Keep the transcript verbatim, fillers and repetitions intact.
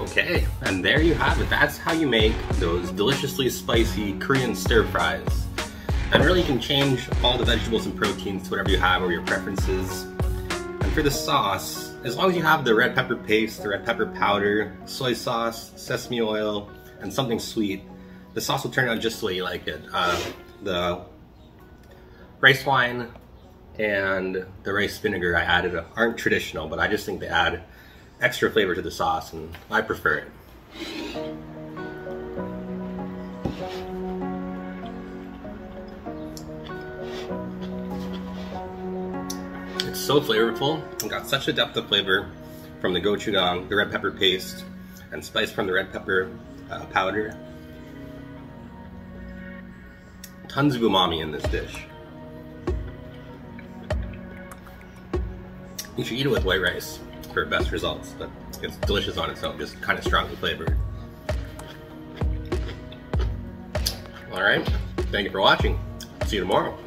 Okay, and there you have it. That's how you make those deliciously spicy Korean stir fries. And really you can change all the vegetables and proteins to whatever you have or your preferences. And for the sauce, as long as you have the red pepper paste, the red pepper powder, soy sauce, sesame oil, and something sweet, the sauce will turn out just the way you like it. Uh, the rice wine and the rice vinegar I added aren't traditional, but I just think they add extra flavor to the sauce, and I prefer it. It's so flavorful, and got such a depth of flavor from the gochujang, the red pepper paste, and spice from the red pepper uh, powder. Tons of umami in this dish. You should eat it with white rice for best results, but it's delicious on its own, just kind of strongly flavored. Alright, thank you for watching. See you tomorrow.